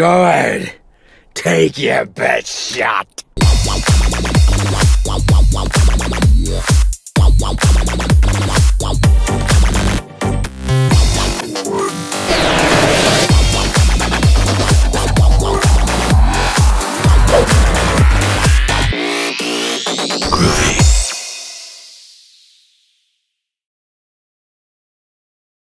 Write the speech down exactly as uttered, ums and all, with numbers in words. Good. Take your best shot.